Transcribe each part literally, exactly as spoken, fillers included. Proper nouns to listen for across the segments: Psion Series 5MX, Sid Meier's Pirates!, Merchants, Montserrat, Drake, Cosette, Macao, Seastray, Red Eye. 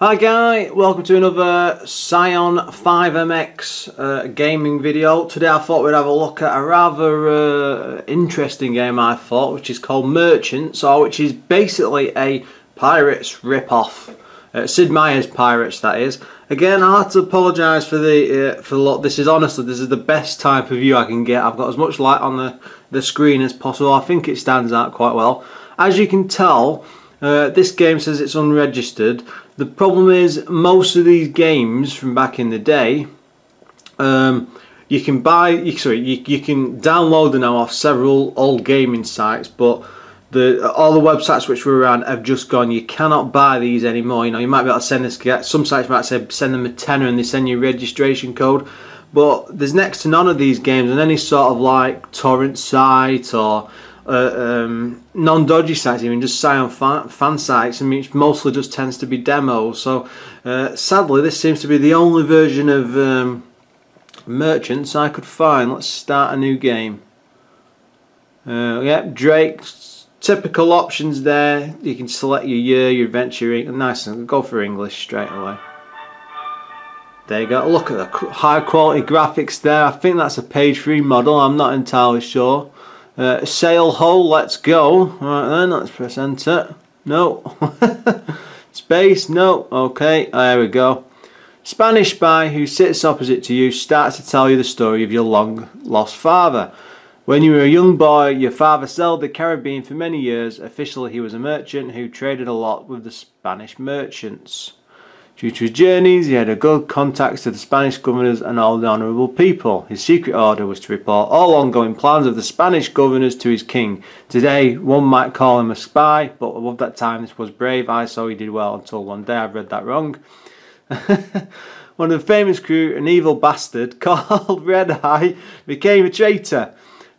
Hi guys, welcome to another Psion five M X uh, gaming video. Today I thought we'd have a look at a rather uh, interesting game I thought, which is called Merchants, or which is basically a Pirates rip-off. Uh, Sid Meier's Pirates, that is. Again, I have to apologise for the uh, for the lot. This is honestly, this is the best type of view I can get. I've got as much light on the, the screen as possible. I think it stands out quite well. As you can tell, Uh, this game says it's unregistered. The problem is most of these games from back in the day, um, you can buy, you, sorry, you, you can download them now off several old gaming sites, but the all the websites which were around have just gone. You cannot buy these anymore. You know, you might be able to send this. Some sites might say send them a tenner and they send you a registration code, but there's next to none of these games on any sort of like torrent site or Uh, um, non-dodgy sites, even just Psion fan, fan sites. I mean, it mostly just tends to be demos. So uh, sadly, this seems to be the only version of um, Merchants I could find. Let's start a new game. Uh, yep, Drake. Typical options there. You can select your year, your adventure. Nice, and go for English straight away. There you go. Look at the high-quality graphics there. I think that's a page three model. I'm not entirely sure. Uh, sail ho, let's go. Right then, let's press enter. No. Space, no. Okay, there we go. Spanish spy who sits opposite to you starts to tell you the story of your long lost father. When you were a young boy, your father sailed the Caribbean for many years. Officially, he was a merchant who traded a lot with the Spanish merchants. Due to his journeys, he had a good contacts to the Spanish governors and all the honourable people. His secret order was to report all ongoing plans of the Spanish governors to his king. Today, one might call him a spy, but above that time, this was brave. I saw he did well until one day. I've read that wrong. One of the famous crew, an evil bastard called Red Eye, became a traitor.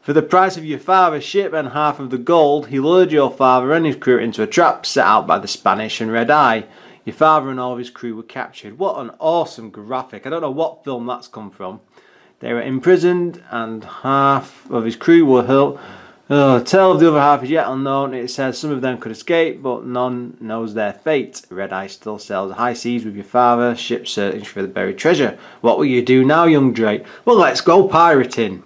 For the price of your father's ship and half of the gold, he lured your father and his crew into a trap set out by the Spanish and Red Eye. Your father and all of his crew were captured. What an awesome graphic. I don't know what film that's come from. They were imprisoned and half of his crew were hurt. Oh, the tale of the other half is yet unknown. It says some of them could escape, but none knows their fate. Red Eye still sails the high seas with your father, ship searching for the buried treasure. What will you do now, young Drake? Well, let's go pirating.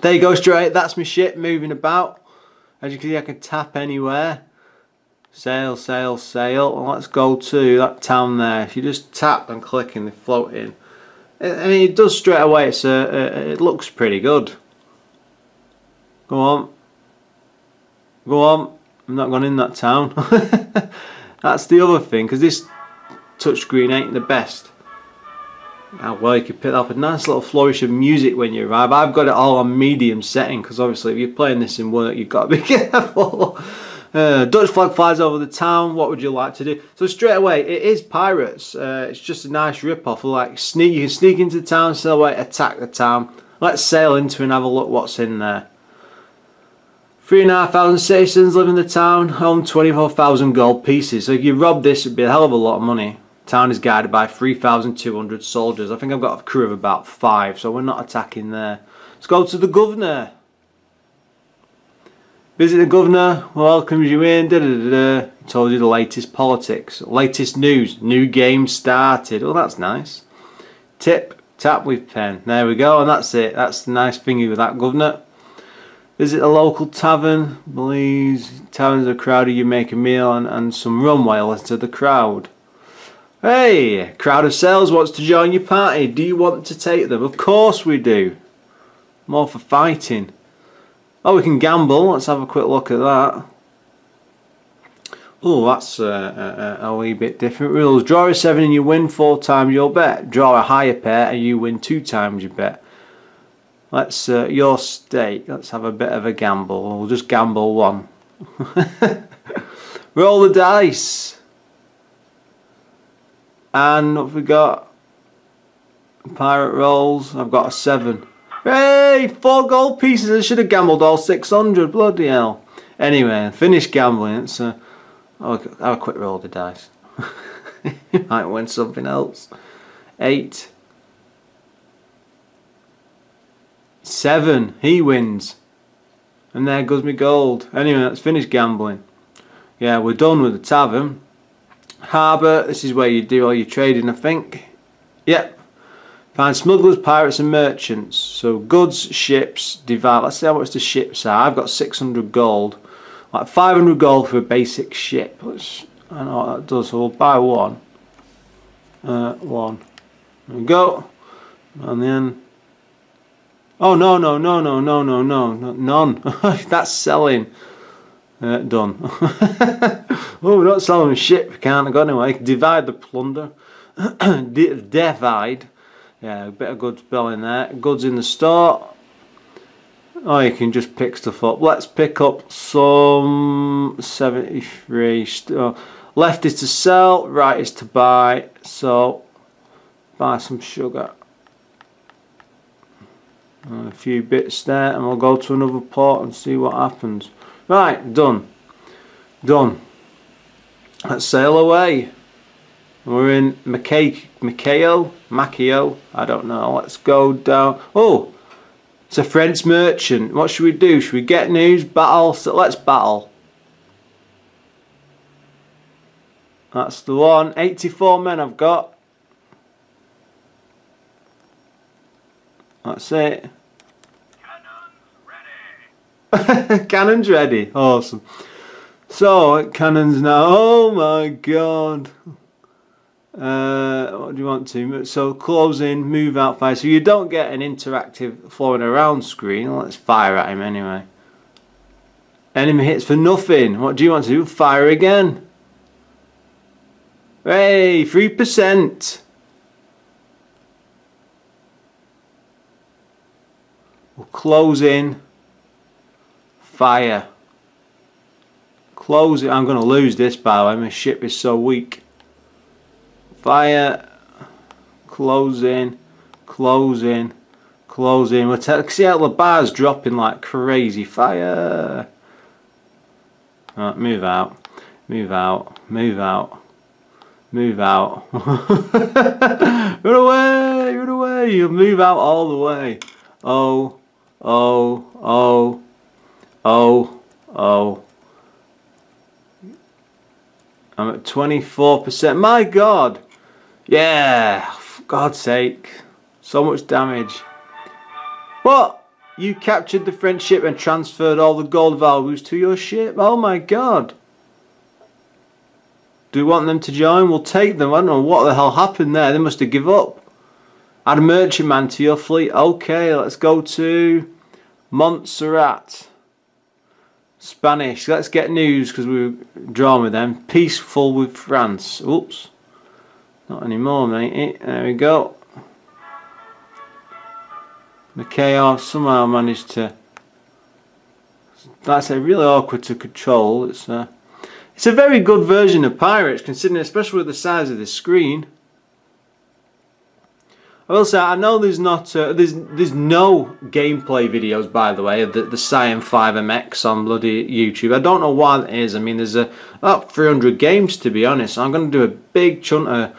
There you go, straight. That's my ship moving about. As you can see, I can tap anywhere. Sail, sail, sail. Well, let's go to that town there. If you just tap and click and they float in. I mean, it does straight away. It's a, a, it looks pretty good. Go on. Go on. I'm not going in that town. That's the other thing, because this touchscreen ain't the best. Ah, well, you could pick up a nice little flourish of music when you arrive. I've got it all on medium setting, because obviously if you're playing this in work, you've got to be careful. Uh, Dutch flag flies over the town. What would you like to do? So straight away, it is pirates. Uh, it's just a nice rip-off. Like sneak, you can sneak into the town, sail away, attack the town. Let's sail into and have a look what's in there. Three and a half thousand citizens live in the town. Own twenty-four thousand gold pieces. So if you rob this, it'd be a hell of a lot of money. Town is guarded by three thousand two hundred soldiers. I think I've got a crew of about five, so we're not attacking there. Let's go to the governor. Visit the governor, welcomes you in, da da da da. Told you the latest politics, latest news, new game started. Oh, that's nice. Tip, tap with pen. There we go, and that's it. That's the nice thingy with that governor. Visit a local tavern, please. Taverns are crowded, you make a meal and, and some rum while into the crowd. Hey, a crowd of sailors wants to join your party. Do you want to take them? Of course we do. More for fighting. Oh, we can gamble. Let's have a quick look at that. Oh, that's uh, a, a wee bit different. Rules: draw a seven and you win four times your bet. Draw a higher pair and you win two times your bet. Let's uh, your stake. Let's have a bit of a gamble. We'll just gamble one. Roll the dice. And what have we got? Pirate rolls. I've got a seven. Hey, four gold pieces. I should have gambled all six hundred. Bloody hell. Anyway, finish gambling. It's a, I'll have a quick roll of the dice. You might win something else. Eight. Seven. He wins. And there goes me gold. Anyway, let's finish gambling. Yeah, we're done with the tavern. harbour. This is where you do all your trading, I think. Yep. Find smugglers, pirates and merchants. So goods, ships, devour. Let's see how much the ships are. I've got six hundred gold. Like five hundred gold for a basic ship. Let's, I don't know what that does. So we'll buy one. Uh, one. There we go. And then... oh no no no no no no no no none. That's selling. Uh, done. Oh, we're not selling a ship. Can't go anyway. Divide the plunder. De divide. Yeah, a bit of good spelling there. Goods in the store. Oh, you can just pick stuff up. Let's pick up some seventy-three. Oh, left is to sell. Right is to buy. So buy some sugar. A few bits there, and we'll go to another port and see what happens. Right, done. Done. Let's sail away. We're in Macao, Macao, I don't know. Let's go down. Oh, it's a French merchant. What should we do? Should we get news? Battle? So let's battle. That's the one. eighty-four men I've got. That's it. Cannons ready. Cannons ready. Awesome. So cannons now. Oh my god. Uh, what do you want to? So close in, move out, fire. So you don't get an interactive flowing around screen. Let's fire at him anyway. Enemy hits for nothing. What do you want to do? Fire again. Hey, three percent. We'll close in, fire, close it. I'm going to lose this by the way, my ship is so weak. Fire, close in, close in, close in. We'll see how the bar's dropping like crazy. Fire. All right, move out, move out, move out, move out. Run away, run away, you'll move out all the way. Oh. Oh, oh, oh, oh. I'm at twenty-four percent. My god! Yeah, for God's sake. So much damage. What? You captured the French ship and transferred all the gold values to your ship? Oh my god. Do we want them to join? We'll take them. I don't know what the hell happened there. They must have given up. Add a merchant man to your fleet. Okay, let's go to Montserrat. Spanish. Let's get news because we were drawn with them. Peaceful with France. Oops. Not anymore, mate. There we go. Macao somehow managed to... that's a really awkward to control. It's a, it's a very good version of Pirates, considering, especially with the size of the screen. I will say, I know there's not uh, there's there's no gameplay videos, by the way, of the, the Psion five M X on bloody YouTube. I don't know why that is. I mean, there's a, about three hundred games, to be honest. I'm going to do a big chunk of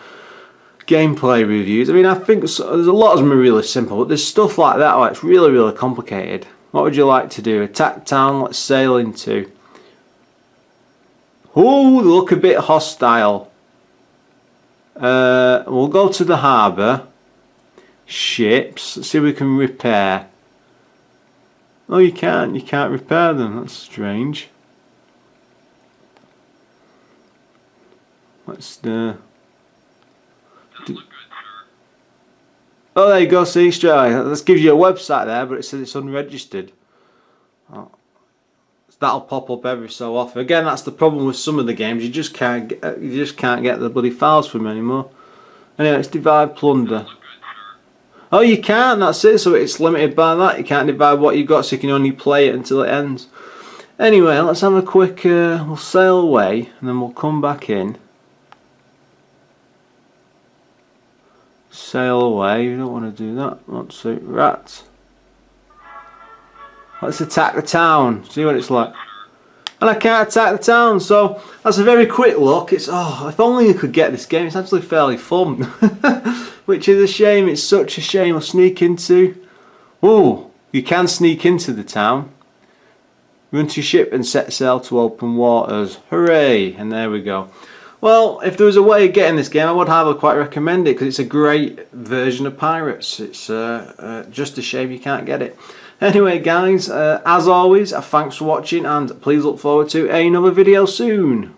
gameplay reviews. I mean, I think so, there's a lot of them are really simple, but there's stuff like that where it's really, really complicated. What would you like to do? Attack town, let's sail into. Ooh, they look a bit hostile. Uh, we'll go to the harbour. Ships. Let's see if we can repair. Oh, you can't. You can't repair them. That's strange. Let's uh, do. Oh, there you go, Seastray. This gives you a website there, but it says it's unregistered. Oh. That'll pop up every so often. Again, that's the problem with some of the games. You just can't. Get, you just can't get the bloody files from anymore. Anyway, let's divide plunder. Oh, you can't, that's it, so it's limited by that. You can't divide what you've got, so you can only play it until it ends. Anyway, let's have a quick, uh, we'll sail away, and then we'll come back in. Sail away, you don't want to do that. Montserrat. Let's attack the town, see what it's like. And I can't attack the town, so that's a very quick look. It's, oh, if only you could get this game, it's actually fairly fun. Which is a shame, it's such a shame. I'll sneak into... oh, you can sneak into the town. Run to your ship and set sail to open waters. Hooray! And there we go. Well, if there was a way of getting this game, I would highly quite recommend it, because it's a great version of Pirates. It's uh, uh, just a shame you can't get it. Anyway guys, uh, as always, uh, thanks for watching, and please look forward to another video soon.